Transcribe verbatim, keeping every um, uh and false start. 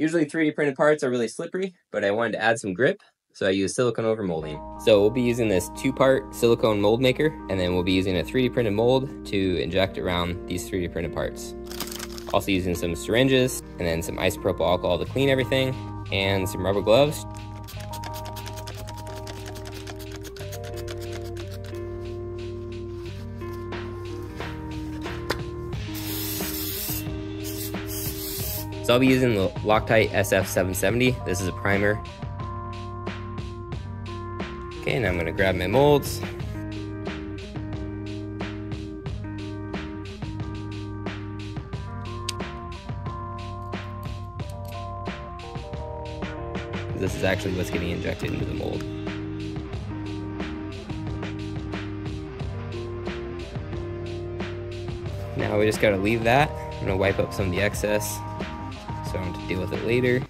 Usually three D printed parts are really slippery, but I wanted to add some grip, so I used silicone over molding. So we'll be using this two-part silicone mold maker, and then we'll be using a three D printed mold to inject around these three D printed parts. Also using some syringes, and then some isopropyl alcohol to clean everything, and some rubber gloves. So I'll be using the Loctite S F seven seventy. This is a primer. Okay, now I'm gonna grab my molds. This is actually what's getting injected into the mold. Now we just gotta leave that. I'm gonna wipe up some of the excess, so I don't have to deal with it later.